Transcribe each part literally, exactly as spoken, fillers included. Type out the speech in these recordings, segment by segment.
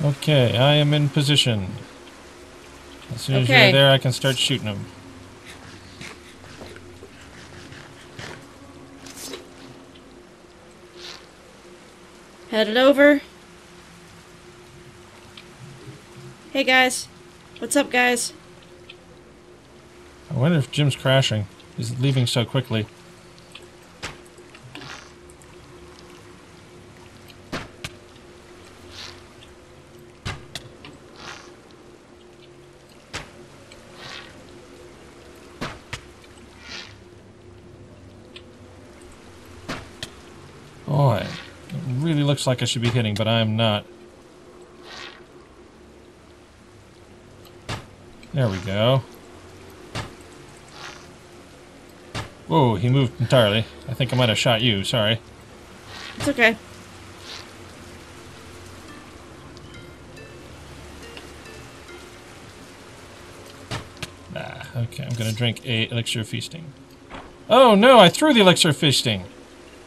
Okay, I am in position. As soon as okay. you're there, I can start shooting them. Headed over. Hey guys, what's up, guys? I wonder if Jim's crashing. He's leaving so quickly. Boy, it really looks like I should be hitting, but I am not. There we go. Whoa, he moved entirely. I think I might have shot you, sorry. It's okay. Ah, okay, I'm gonna drink a Elixir of Feasting. Oh no, I threw the Elixir of Feasting!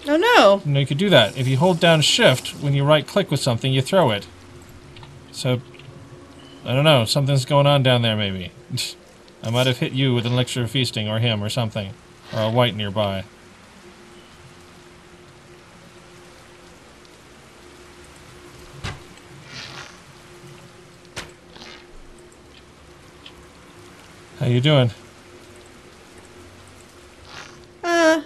Oh no! No, you could do that. If you hold down shift, when you right click with something, you throw it. So, I don't know, something's going on down there maybe. I might have hit you with an Elixir of Feasting, or him, or something. Or a white nearby. How you doing? Uh,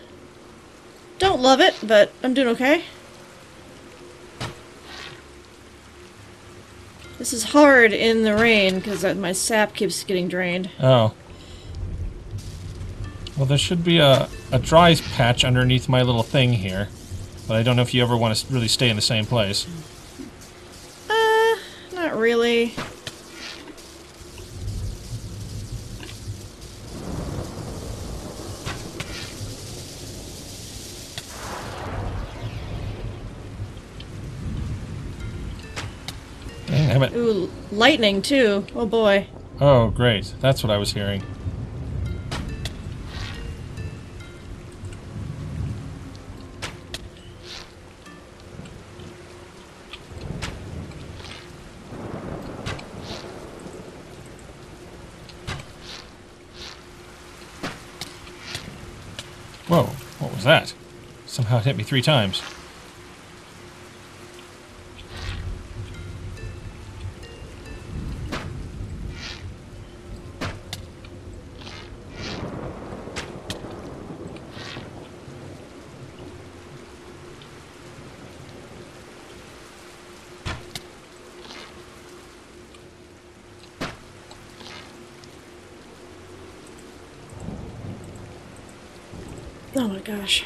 don't love it, but I'm doing okay. This is hard in the rain because my sap keeps getting drained. Oh. Well, there should be a, a dry patch underneath my little thing here, but I don't know if you ever want to really stay in the same place. Uh, not really. Damn it. Ooh, lightning too. Oh boy. Oh, great. That's what I was hearing. Whoa, what was that? Somehow it hit me three times. Oh my gosh.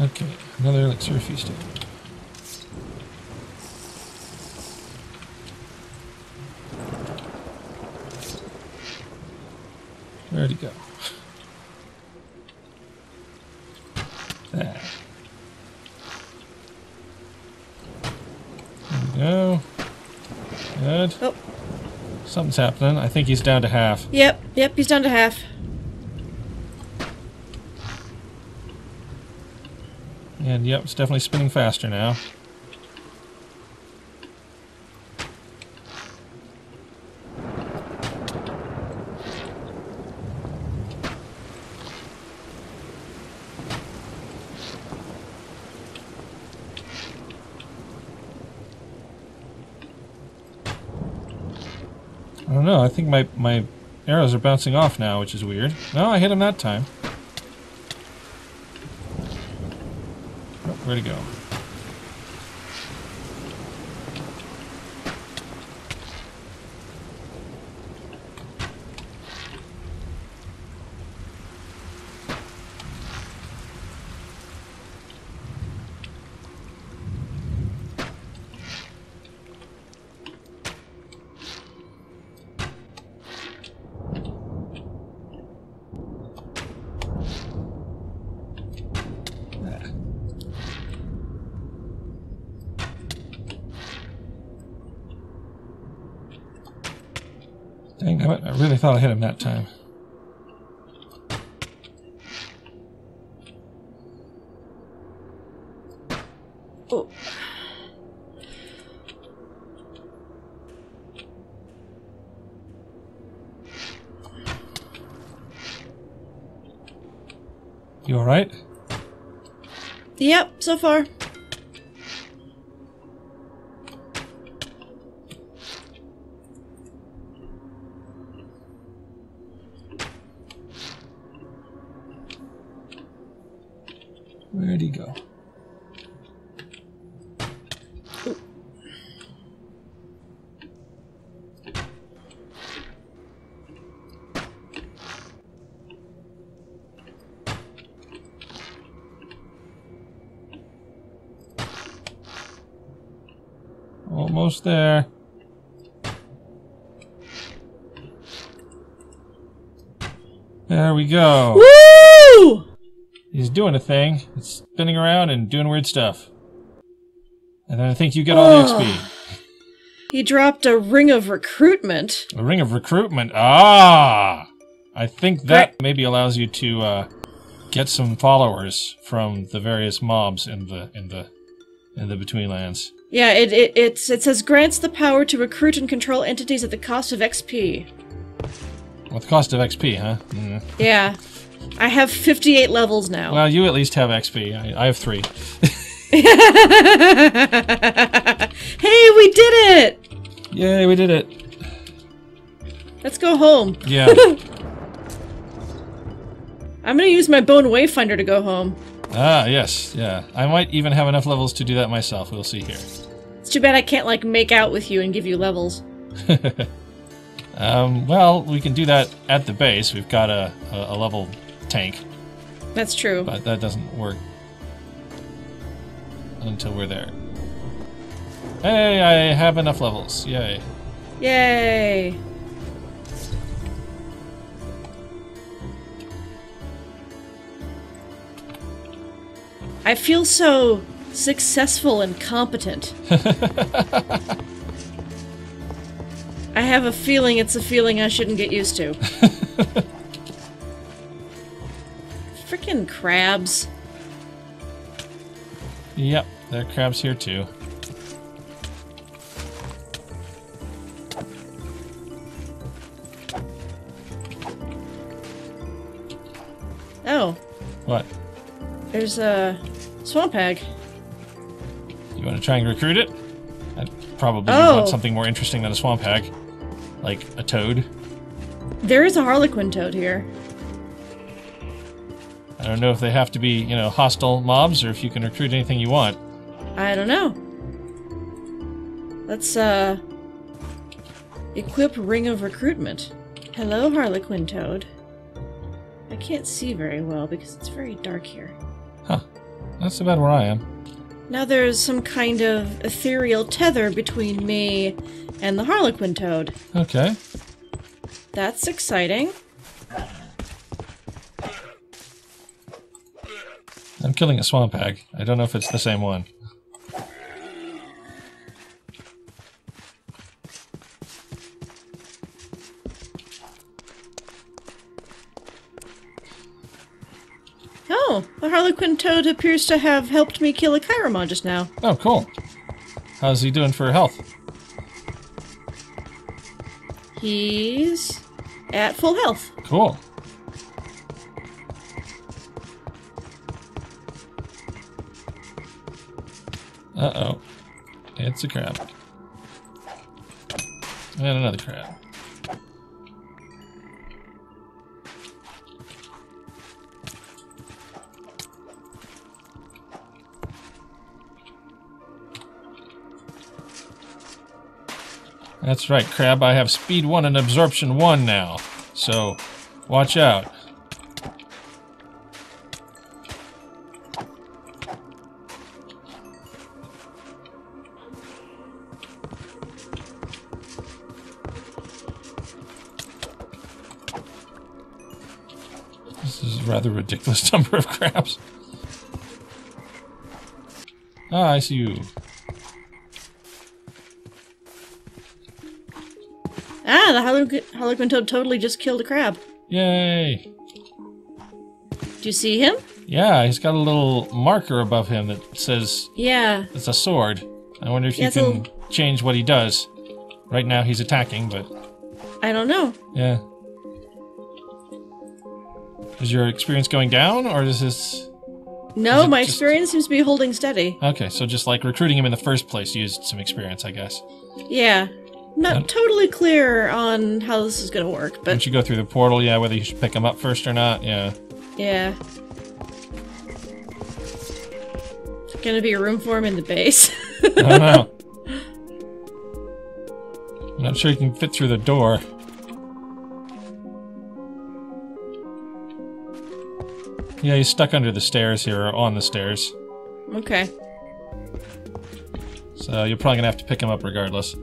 Okay, another Elixir of Feasting. Where'd he go? There. There we go. Good. Oh. Something's happening. I think he's down to half. Yep, yep, he's down to half. And yep, it's definitely spinning faster now. I don't know, I think my, my arrows are bouncing off now, which is weird. No, I hit him that time. Oh, where'd he go? Dang it, I really thought I hit him that time. Oh. You alright? Yep, so far. Where'd he go? Ooh. Almost there. There we go. Woo! He's doing a thing. It's spinning around and doing weird stuff. And then I think you get all the X P. He dropped a Ring of Recruitment. A Ring of Recruitment? Ah! I think that right. maybe allows you to uh, get some followers from the various mobs in the in the in the Betweenlands. Yeah, it it it's, it says grants the power to recruit and control entities at the cost of X P. Well, the cost of X P, huh? Mm. Yeah. I have fifty-eight levels now. Well, you at least have X P. I, I have three. Hey, we did it! Yay, we did it. Let's go home. Yeah. I'm gonna use my Bone Wayfinder to go home. Ah, yes. Yeah. I might even have enough levels to do that myself. We'll see here. It's too bad I can't, like, make out with you and give you levels. um, well, we can do that at the base. We've got a, a, a level... tank. That's true. But that doesn't work until we're there. Hey, I have enough levels. Yay. Yay! I feel so successful and competent. I have a feeling it's a feeling I shouldn't get used to. Frickin' crabs. Yep, there are crabs here too. Oh. What? There's a Swamp Hag. You want to try and recruit it? I'd probably oh. want something more interesting than a Swamp Hag. Like a toad. There is a Harlequin Toad here. I don't know if they have to be, you know, hostile mobs, or if you can recruit anything you want. I don't know. Let's, uh... equip Ring of Recruitment. Hello, Harlequin Toad. I can't see very well because it's very dark here. Huh. That's about where I am. Now there's some kind of ethereal tether between me and the Harlequin Toad. Okay. That's exciting. I'm killing a Swamp Hag. I don't know if it's the same one. Oh, the Harlequin Toad appears to have helped me kill a Chiromaw just now. Oh, cool. How's he doing for health? He's at full health. Cool. Uh-oh. It's a crab. And another crab. That's right, crab. I have speed one and absorption one now. So, watch out. Rather ridiculous number of crabs. Ah, I see you. Ah, Yeah, the Harlequin, Harlequin Toad totally just killed a crab. Yay! Do you see him? Yeah, he's got a little marker above him that says... Yeah. It's a sword. I wonder if yeah, you can little... change what he does. Right now he's attacking, but... I don't know. Yeah. Is your experience going down, or is this... No, is my just... experience seems to be holding steady. Okay, so just like recruiting him in the first place used some experience, I guess. Yeah. Not and... totally clear on how this is going to work, but... Once you go through the portal, yeah, whether you should pick him up first or not, yeah. Yeah. Is there going to be a room for him in the base? I don't know. I'm not sure you can fit through the door. Yeah, he's stuck under the stairs here, or on the stairs. Okay. So you're probably gonna have to pick him up regardless.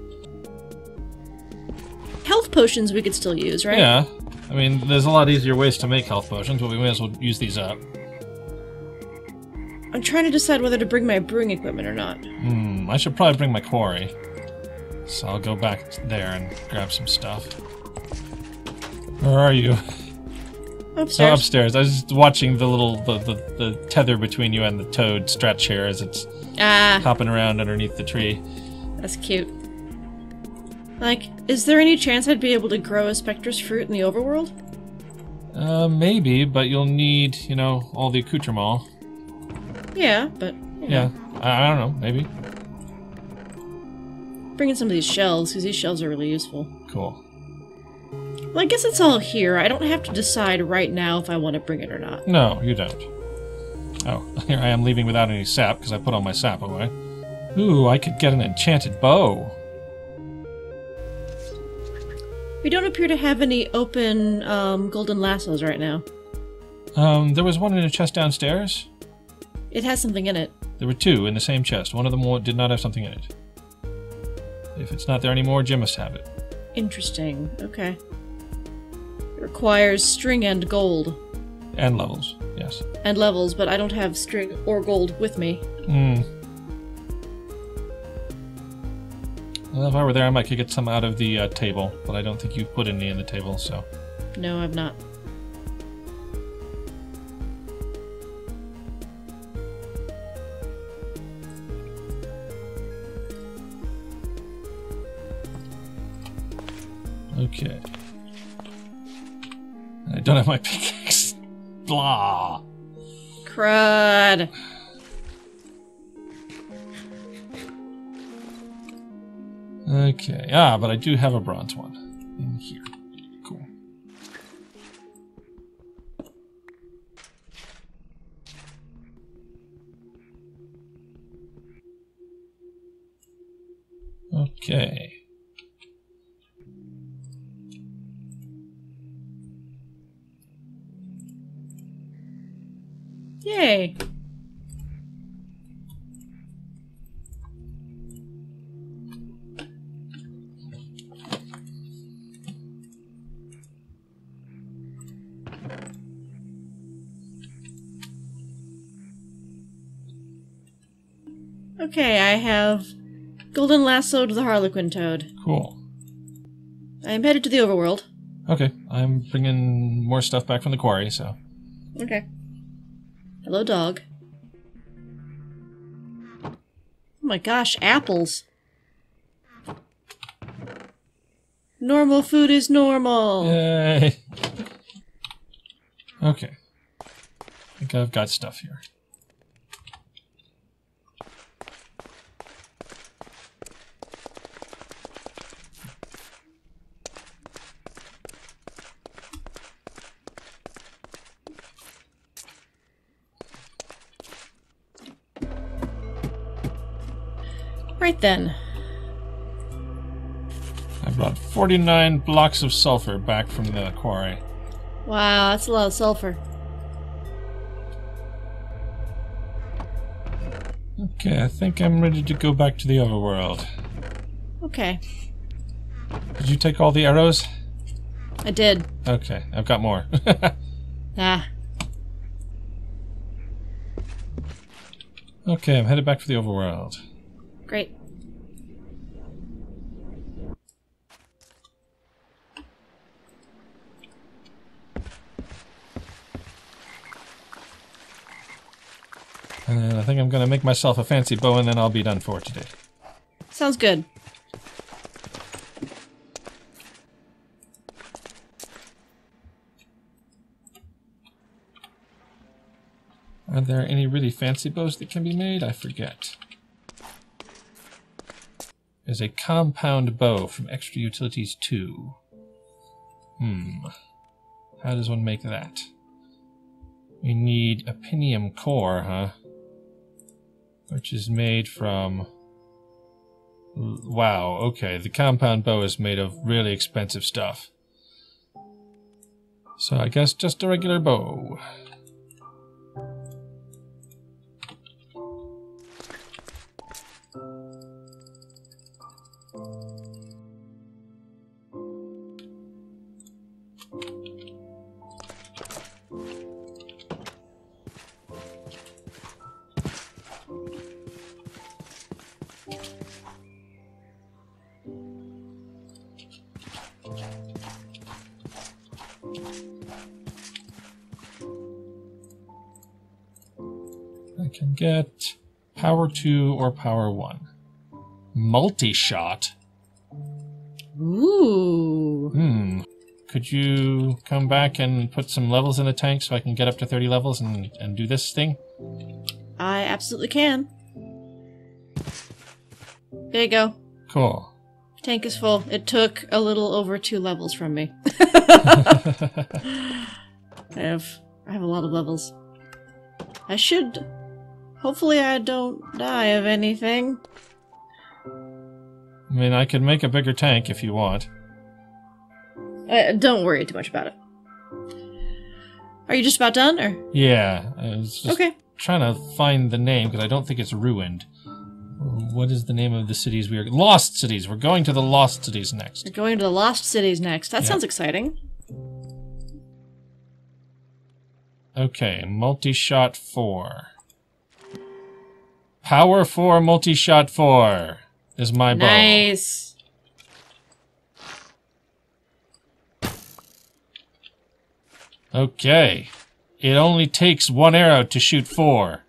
Health potions we could still use, right? Yeah. I mean, there's a lot easier ways to make health potions, but we may as well use these up. I'm trying to decide whether to bring my brewing equipment or not. Hmm, I should probably bring my quarry. So I'll go back there and grab some stuff. Where are you? Upstairs. Oh, upstairs. I was just watching the little the, the, the tether between you and the toad stretch here as it's ah. hopping around underneath the tree. That's cute. Like, is there any chance I'd be able to grow a Spectre's fruit in the overworld? Uh, maybe, but you'll need, you know, all the accoutrements. Yeah, but... You know. Yeah, I, I don't know, maybe. Bring in some of these shells, because these shells are really useful. Cool. Well, I guess it's all here. I don't have to decide right now if I want to bring it or not. No, you don't. Oh, here I am leaving without any sap, because I put all my sap away. Ooh, I could get an enchanted bow. We don't appear to have any open um, golden lassos right now. Um, there was one in a chest downstairs. It has something in it. There were two in the same chest. One of them did not have something in it. If it's not there anymore, Jim must have it. Interesting. Okay. Requires string and gold. And levels, yes. And levels, but I don't have string or gold with me. Hmm. Well, if I were there, I might could get some out of the uh, table, but I don't think you've put any in the table, so... No, I've not. Okay. I don't have my pickaxe. Blah. Crud. Okay. Ah, but I do have a bronze one in here. Cool. Okay. Yay! Okay, I have Golden Lasso to the Harlequin Toad. Cool. I am headed to the overworld. Okay, I'm bringing more stuff back from the quarry, so... Okay. Hello, dog. Oh my gosh, apples. Normal food is normal. Yay. Okay. I think I've got stuff here. Right then. I brought forty-nine blocks of sulfur back from the quarry. Wow, that's a lot of sulfur. Okay, I think I'm ready to go back to the overworld. Okay. Did you take all the arrows? I did. Okay, I've got more. Ah. Okay, I'm headed back for the overworld. Great. And I think I'm going to make myself a fancy bow, and then I'll be done for today. Sounds good. Are there any really fancy bows that can be made? I forget. There's a compound bow from Extra Utilities two. Hmm. How does one make that? We need Opinium Core, huh? Which is made from... Wow, okay. The compound bow is made of really expensive stuff. So I guess just a regular bow. Can get power two or power one. Multi-shot? Ooh. Hmm. Could you come back and put some levels in the tank so I can get up to thirty levels and, and do this thing? I absolutely can. There you go. Cool. Tank is full. It took a little over two levels from me. I have, I have a lot of levels. I should... Hopefully I don't die of anything. I mean, I could make a bigger tank if you want. Uh, don't worry too much about it. Are you just about done, or...? Yeah, I was just okay. trying to find the name, because I don't think it's ruined. What is the name of the cities we are... Lost Cities! We're going to the Lost Cities next. We're going to the Lost Cities next. That yeah. sounds exciting. Okay, multi-shot four. Power four, multi-shot four is my bow. Nice. Okay. It only takes one arrow to shoot four.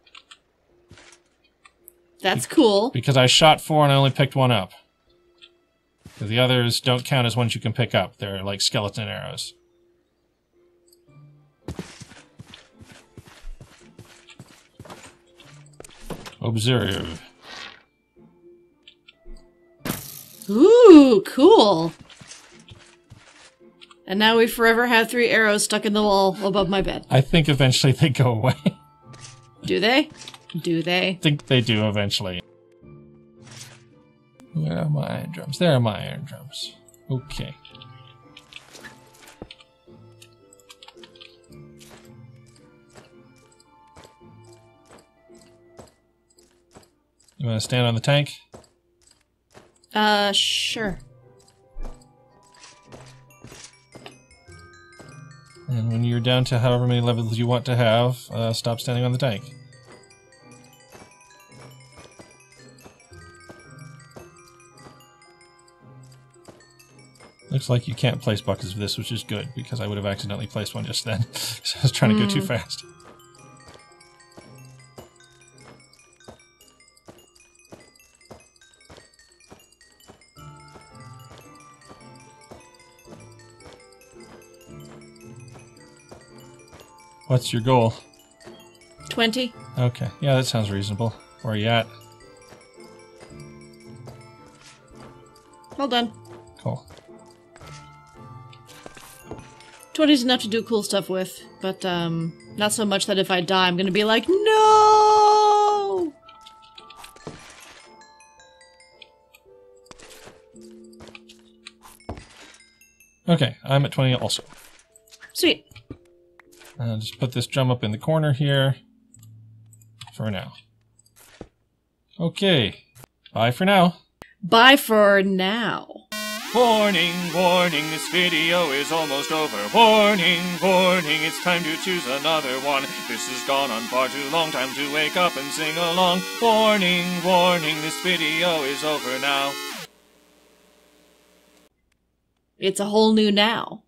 That's cool. Because I shot four and I only picked one up. Because the others don't count as ones you can pick up. They're like skeleton arrows. Observe. Ooh, cool. And now we forever have three arrows stuck in the wall above my bed. I think eventually they go away. Do they? Do they? I think they do eventually. Where are my iron drums? There are my iron drums. Okay. You want to stand on the tank? Uh, sure. And when you're down to however many levels you want to have, uh, stop standing on the tank. Looks like you can't place buckets of this, which is good, because I would have accidentally placed one just then. So I was trying mm. to go too fast. What's your goal? twenty. Okay. Yeah, that sounds reasonable. Where are you at? Well done. Cool. twenty is enough to do cool stuff with, but um, not so much that if I die, I'm going to be like, no! Okay, I'm at twenty also. Sweet. I'll just put this drum up in the corner here for now. Okay. Bye for now. Bye for now. Warning, warning, this video is almost over. Warning, warning, it's time to choose another one. This has gone on far too long, time to wake up and sing along. Warning, warning, this video is over now. It's a whole new now.